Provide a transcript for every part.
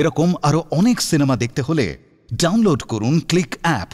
এরকম আরো অনেক সিনেমা দেখতে হলে ডাউনলোড করুন ক্লিক অ্যাপ।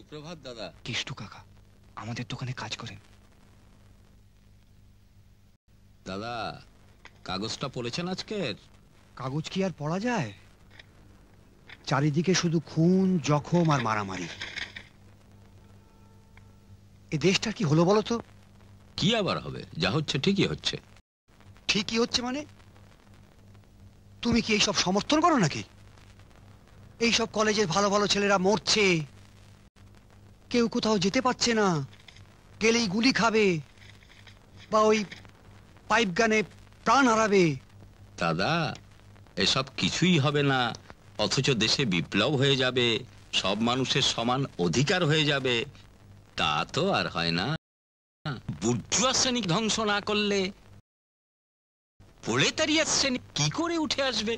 সুপ্রভাত দাদা। কিষ্টু কাকা আমাদের দোকানে কাজ করেন। দাদা কাগজটা পড়েছেন আজকের? কাগজ কি আর পড়া যায়? চারিদিকে শুধু খুন, জখম আর মারামারি। এ দেশটা কি হলো বলো তো? কি আবার হবে, যা হচ্ছে ঠিকই হচ্ছে। ঠিকই হচ্ছে মানে? তুমি কি এইসব সমর্থন করো নাকি? এইসব কলেজের ভালো ভালো ছেলেরা মরছে, কেউ কোথাও যেতে পারছে না, গেলেই গুলি খাবে বা ওই পাইপ গানে প্রাণ হারাবে। দাদা এসব কিছুই হবে না, অথচ দেশে বিপ্লব হয়ে যাবে, সব মানুষের সমান অধিকার হয়ে যাবে। তা তো আর হয় না। বুর্জুয়া শ্রেণী ধ্বংস না করলে প্রোলেটারিয়া শ্রেণী কি করে উঠে আসবে?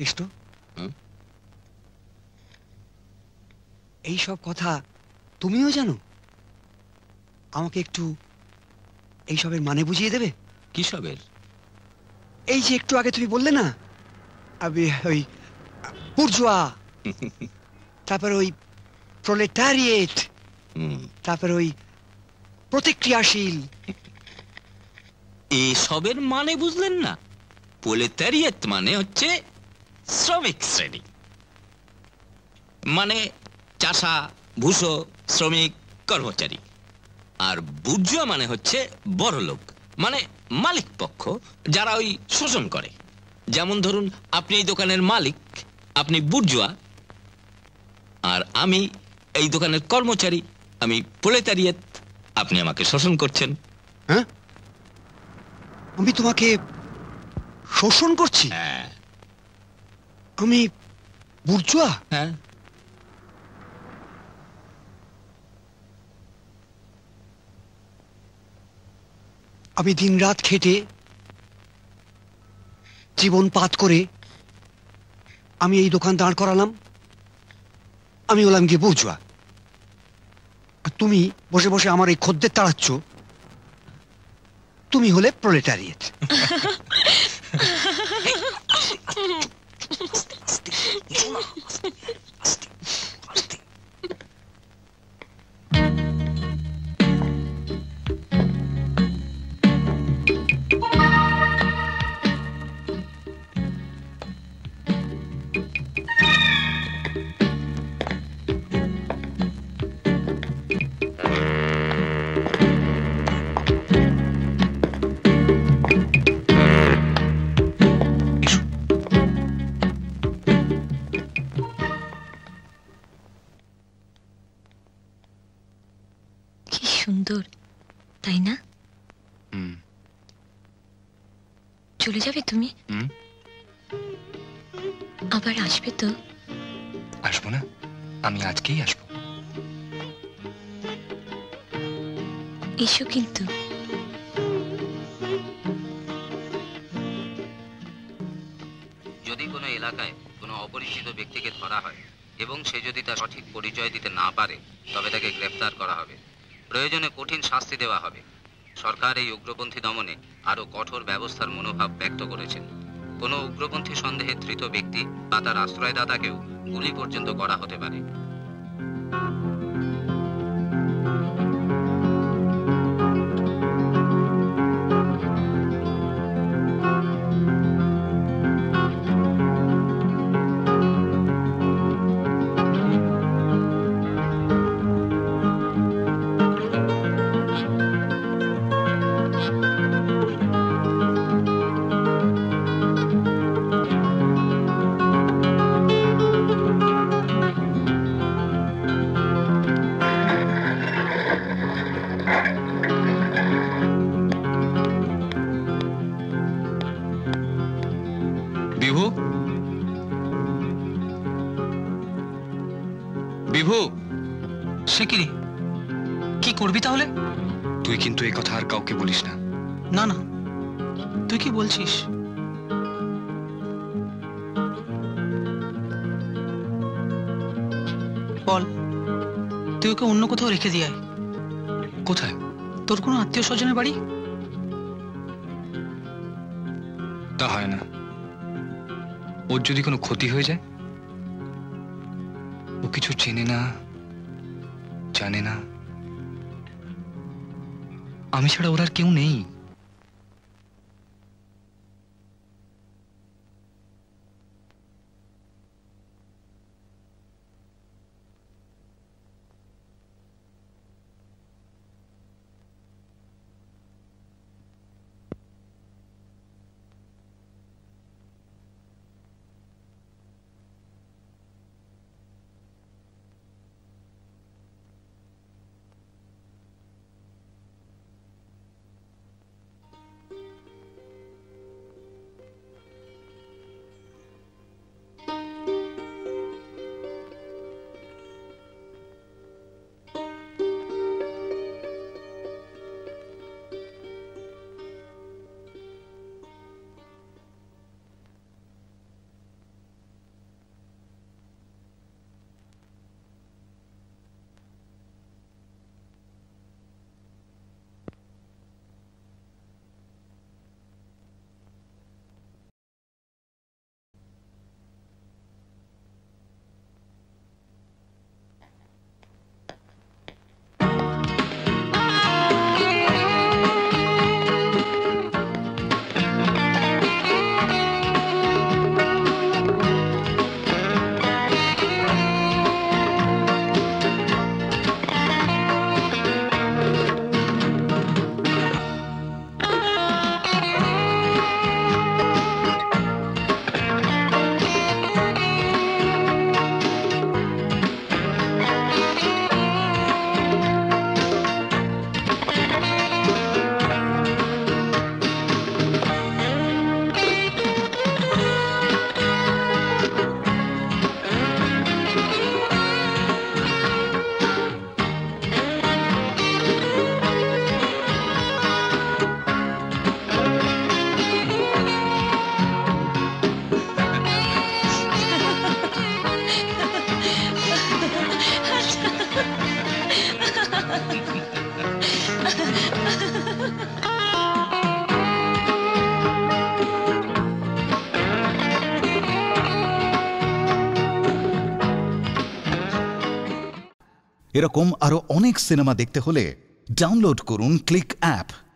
কৃষ্ণ, এইসব কথা তুমিও জানো? আমাকে একটু এইসবের মানে বুঝিয়ে দেবে? কিসবের? এই যে একটু আগে তুমি বললে না, ওই বুর্জোয়া, তারপর ওই প্রোলেটারিয়েট, তারপর ওই প্রতিক্রিয়াশীল, এইসবের মানে বুঝলেন না? প্রোলেটারিয়েট মানে হচ্ছে শ্রমিক শ্রেণী, মানে চাষা ভুষো শ্রমিক কর্মচারী। আর বুর্জোয়া মানে হচ্ছে বড় লোক, মানে মালিক পক্ষ, যারা ওই শোষণ করে। যেমন ধরুন আপনি এই দোকানের মালিক, আপনি বুর্জোয়া, আর আমি এই দোকানের কর্মচারী, আমি প্রোলেটারিয়েট, আপনি আমাকে শোষণ করছেন। হ্যাঁ, আমি তোমাকে শোষণ করছি? হ্যাঁ। আমি বুর্জোয়া? হ্যাঁ। আমি দিন রাত খেটে জীবন পাত করে আমি এই দোকান দাঁড় করালাম, আমি হলাম গিয়ে বুর্জোয়া। আর তুমি বসে বসে আমার এই খদ্দের তাড়াচ্ছ, তুমি হলে প্রোলেটারিয়েট। তাই না? চলে যাবে তুমি? আবার আসবে তো? আসবো না, আমি আজকেই আসবো। এসো কিন্তু। যদি কোনো এলাকায় কোনো অপরিচিত ব্যক্তিকে ধরা হয় এবং সে যদি তার সঠিক পরিচয় দিতে না পারে তবে তাকে গ্রেফতার করা হবে, প্রয়োজনে কঠিন শাস্তি দেওয়া হবে। সরকার এই উগ্রপন্থী দমনে আরও কঠোর ব্যবস্থার মনোভাব ব্যক্ত করেছেন। কোনো উগ্রপন্থী সন্দেহে ধৃত ব্যক্তি বা তার আশ্রয়দাতাকেও গুলি পর্যন্ত করা হতে পারে। রেখে দিয়ে কোথায় তোর কোনো আত্মীয় স্বজনের বাড়ি? তা হয় না, ওর যদি কোনো ক্ষতি হয়ে যায়? ও কিছু চেনে না, জানে না। আমি ছাড়া ওর আর কেউ নেই। এরকম আরও অনেক সিনেমা দেখতে হলে ডাউনলোড করুন ক্লিক অ্যাপ।